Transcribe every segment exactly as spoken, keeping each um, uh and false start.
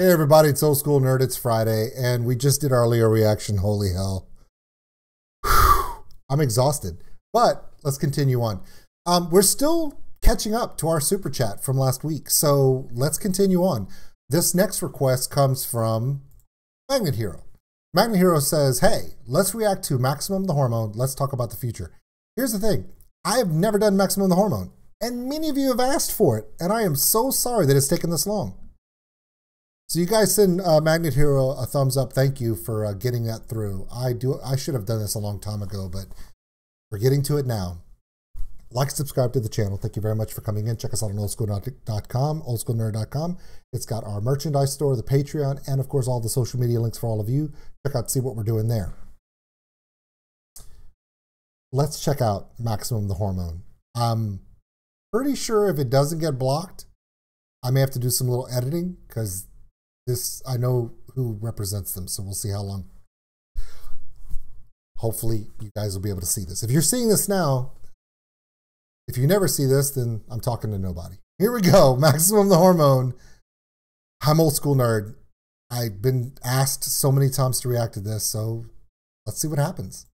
Hey everybody, it's Old School Nerd, it's Friday, and we just did our Leo reaction, holy hell. Whew. I'm exhausted, but let's continue on. Um, we're still catching up to our super chat from last week, so let's continue on. This next request comes from Magnet Hero. Magnet Hero says, hey, let's react to Maximum the Hormone, let's talk about the future. Here's the thing, I have never done Maximum the Hormone, and many of you have asked for it, and I am so sorry that it's taken this long. So you guys send uh, Magnet Hero a thumbs up. Thank you for uh, getting that through. I do. I should have done this a long time ago, but we're getting to it now. Like, subscribe to the channel. Thank you very much for coming in. Check us out on old school nerd dot com, old school nerd dot com. It's got our merchandise store, the Patreon, and of course all the social media links for all of you. Check out, see what we're doing there. Let's check out Maximum the Hormone. I'm pretty sure if it doesn't get blocked, I may have to do some little editing because this, I know who represents them, so we'll see how long. Hopefully, you guys will be able to see this. If you're seeing this now, if you never see this, then I'm talking to nobody. Here we go, Maximum the Hormone. I'm Old School Nerd. I've been asked so many times to react to this, so let's see what happens.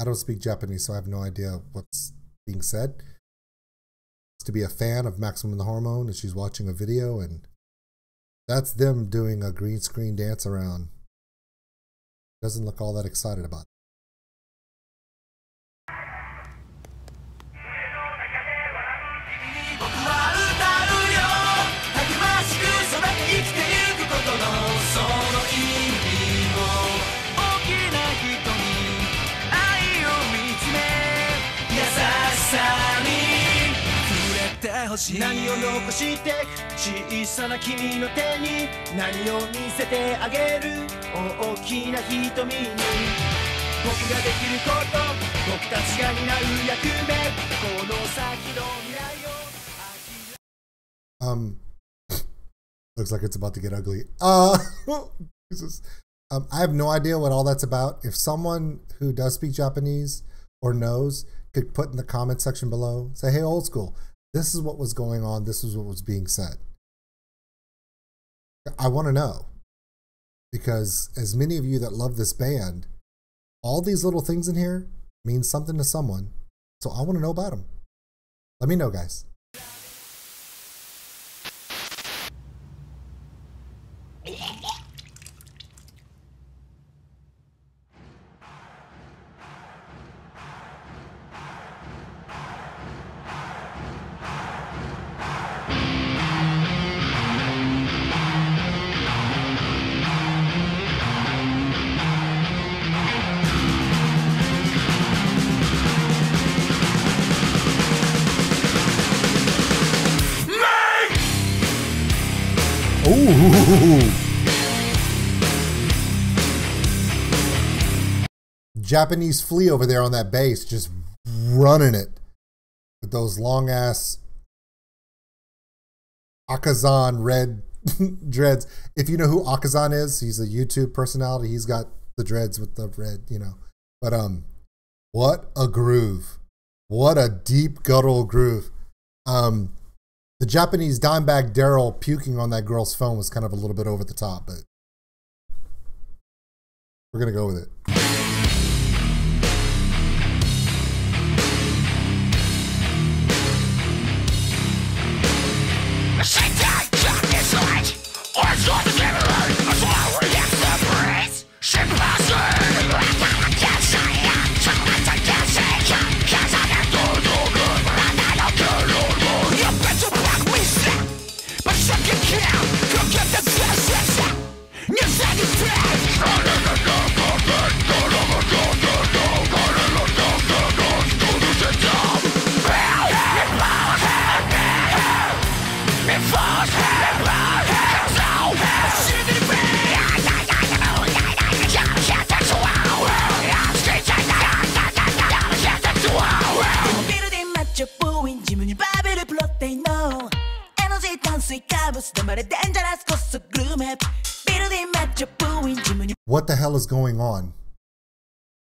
I don't speak Japanese, so I have no idea what's being said. It's to be a fan of Maximum the Hormone, and she's watching a video, and that's them doing a green screen dance around. Doesn't look all that excited about it. Um, looks like it's about to get ugly. Uh, Jesus. Um, I have no idea what all that's about. If someone who does speak Japanese or knows could put in the comment section below, say, hey, Old School, this is what was going on. This is what was being said. I want to know, because as many of you that love this band, all these little things in here mean something to someone. So I want to know about them. Let me know, guys. Japanese flea over there on that bass, just running it with those long ass Akazan red dreads. If you know who Akazan is, he's a YouTube personality. He's got the dreads with the red, you know. But um, what a groove! What a deep guttural groove. Um, the Japanese Dimebag Darrell puking on that girl's phone was kind of a little bit over the top, but we're gonna go with it. Get the best. You said it's bad. What the hell is going on?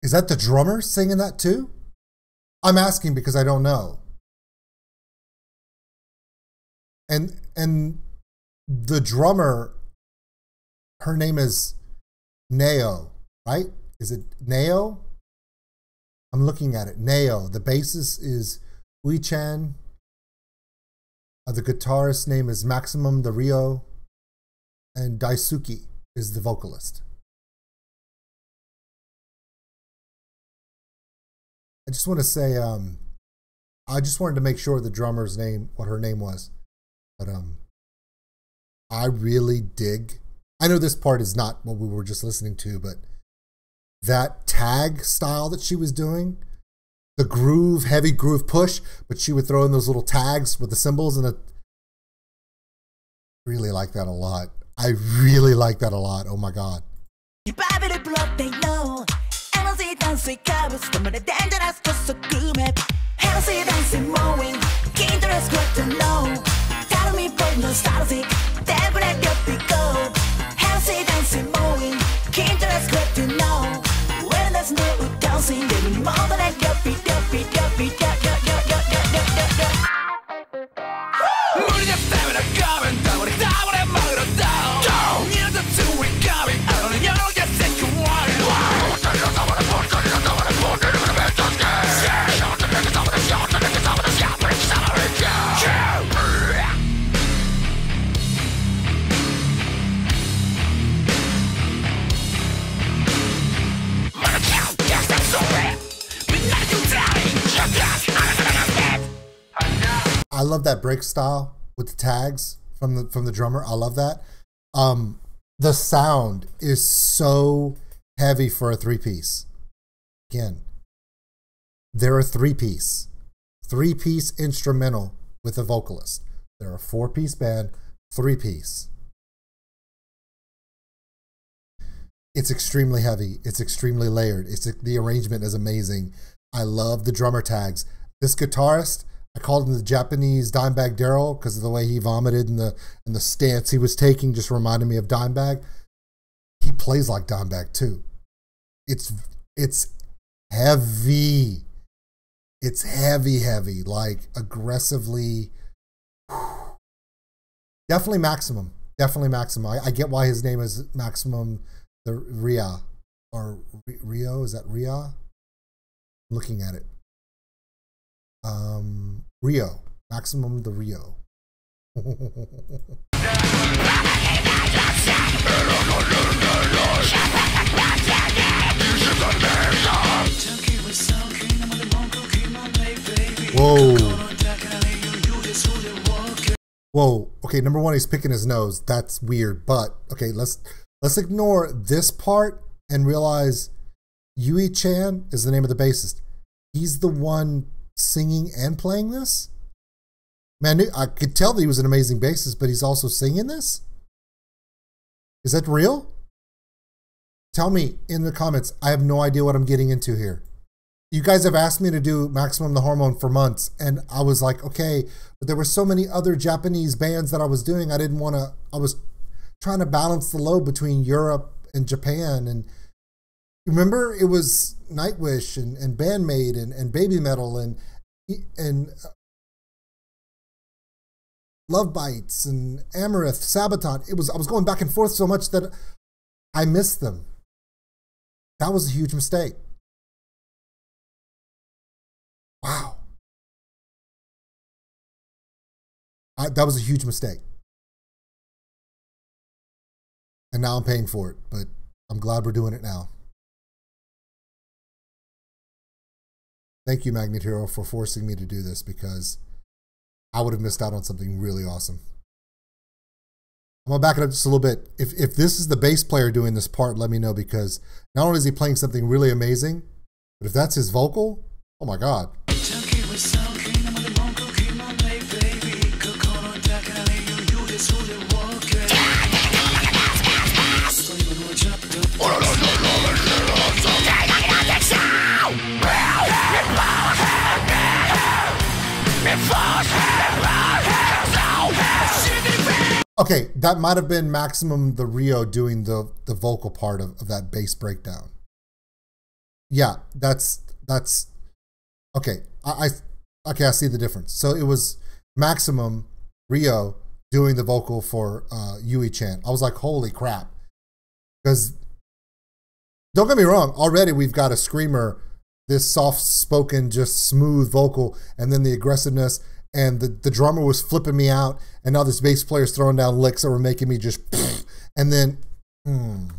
Is that the drummer singing that too? I'm asking because I don't know. And and the drummer, her name is Nao, right? Is it Nao? I'm looking at it. Nao. The bassist is Ui-chan. Uh, the guitarist's name is Maximum the Ryo. And Daisuke is the vocalist. I just want to say, um, I just wanted to make sure the drummer's name, what her name was. But um, I really dig. I know this part is not what we were just listening to, but that tag style that she was doing, the groove, heavy groove push, but she would throw in those little tags with the cymbals, and I really like that a lot. I really like that a lot. Oh my God. I love that break style with the tags from the from the drummer. I love that. Um, the sound is so heavy for a three-piece. Again, they're a three-piece. Three-piece instrumental with a vocalist. They're a four-piece band, three-piece. It's extremely heavy. It's extremely layered. It's the arrangement is amazing. I love the drummer tags. This guitarist, I called him the Japanese Dimebag Darrell because of the way he vomited and the and the stance he was taking just reminded me of Dimebag. He plays like Dimebag too. It's it's heavy. It's heavy, heavy, like aggressively. Whew. Definitely Maximum. Definitely Maximum. I, I get why his name is Maximum the Ryo or Ryo. Is that Ryo? Looking at it. Um, Ryo. Maximum the Ryo. Whoa. Whoa. Okay, number one, he's picking his nose. That's weird. But okay, let's let's ignore this part and realize Ui-chan is the name of the bassist. He's the one singing and playing this? Man, I could tell that he was an amazing bassist, but he's also singing this? Is that real? Tell me in the comments. I have no idea what I'm getting into here. You guys have asked me to do Maximum the Hormone for months, and I was like, okay, but there were so many other Japanese bands that I was doing. I didn't want to, I was trying to balance the load between Europe and Japan, and remember, it was Nightwish and, and Band-Maid and, and Baby Metal and and uh, Love Bites and Amareth, Sabaton. It was I was going back and forth so much that I missed them. That was a huge mistake. Wow, I, that was a huge mistake, and now I'm paying for it. But I'm glad we're doing it now. Thank you, Magnet Hero, for forcing me to do this because I would have missed out on something really awesome. I'm going to back it up just a little bit. If, if this is the bass player doing this part, let me know, because not only is he playing something really amazing, but if that's his vocal, oh my God. Okay, that might have been Maximum the Ryo doing the the vocal part of, of that bass breakdown. Yeah, that's that's okay. I, I okay, I see the difference. So it was Maximum Ryo doing the vocal for uh, Ui-chan. I was like, holy crap, because don't get me wrong, already we've got a screamer, this soft-spoken, just smooth vocal, and then the aggressiveness. And the, the drummer was flipping me out, and now this bass player is throwing down licks that were making me just, and then, mm.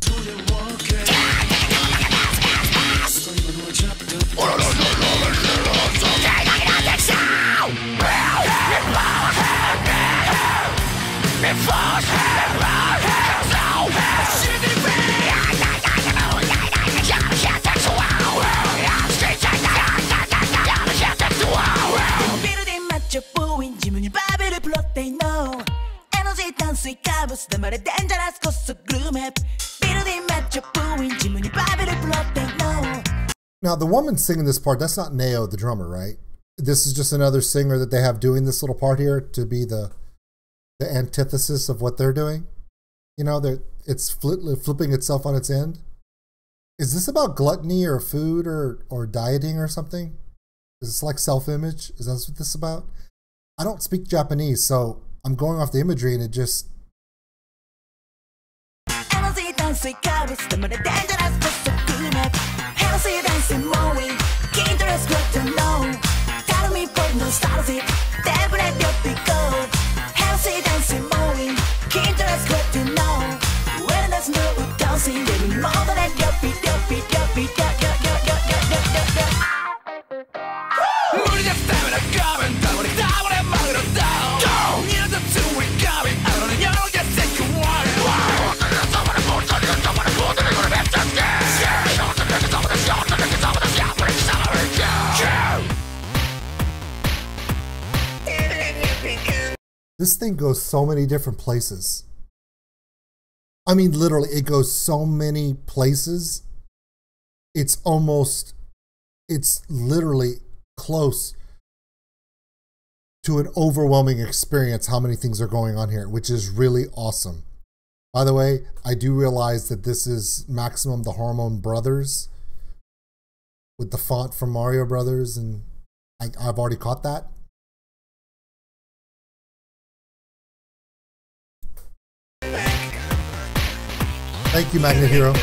Now the woman singing this part, that's not Nao, the drummer, right? This is just another singer that they have doing this little part here to be the the antithesis of what they're doing. You know, that it's fl- flipping itself on its end. Is this about gluttony or food or or dieting or something? Is this like self-image? Is that what this is about? I don't speak Japanese, so I'm going off the imagery, and it just. This thing goes so many different places. I mean, literally, it goes so many places. It's almost, it's literally close to an overwhelming experience how many things are going on here, which is really awesome. By the way, I do realize that this is Maximum the Hormone Brothers with the font from Mario Brothers, and I, I've already caught that. Thank you, Magnet Hero.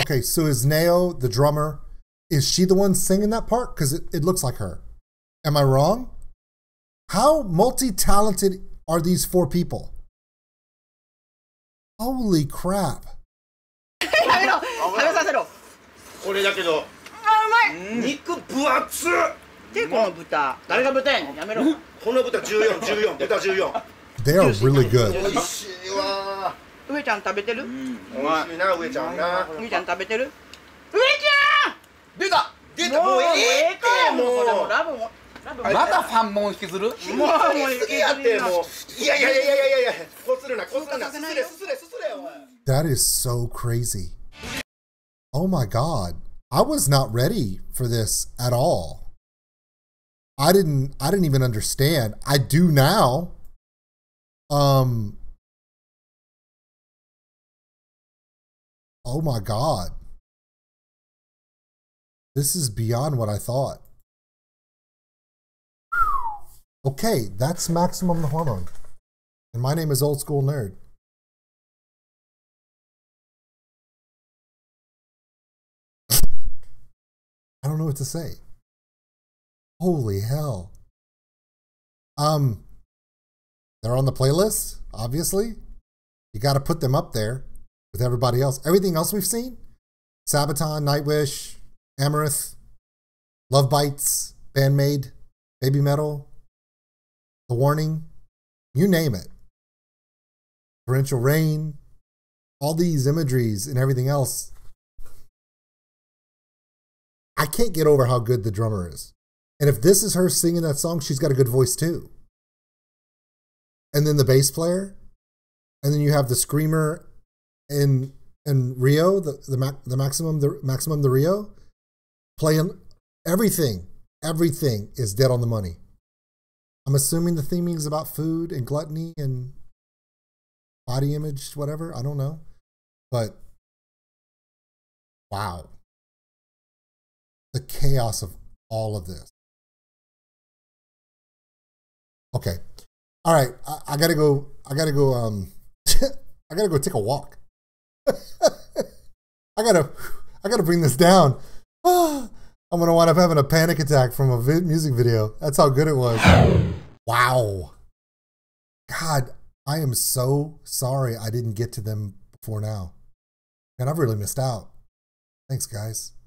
Okay, so is Nao the drummer, is she the one singing that part? Because it, it looks like her. Am I wrong? How multi-talented are these four people? Holy crap. They are really good. Ui-chan, that is so crazy. Oh my god. I was not ready for this at all. I didn't I didn't even understand. I do now. Um Oh my god. This is beyond what I thought. Okay, that's Maximum the Hormone. And my name is Old School Nerd. don't know what to say. Holy hell. Um, they're on the playlist, obviously. You got to put them up there with everybody else. Everything else we've seen, Sabaton, Nightwish, Amareth, Love Bites, Band-Maid, Baby Metal, The Warning, you name it. Torrential Rain, all these imageries and everything else. I can't get over how good the drummer is. And if this is her singing that song, she's got a good voice too. And then the bass player, and then you have the screamer in in Ryo, the the, the maximum the maximum the Ryo, playing everything. Everything is dead on the money. I'm assuming the theming is about food and gluttony and body image, whatever. I don't know, but wow, the chaos of all of this. Okay. All right, I, I gotta go. I gotta go. Um, I gotta go take a walk. I gotta. I gotta bring this down. I'm gonna wind up having a panic attack from a vid music video. That's how good it was. Wow. God, I am so sorry I didn't get to them before now, and I've really missed out. Thanks, guys.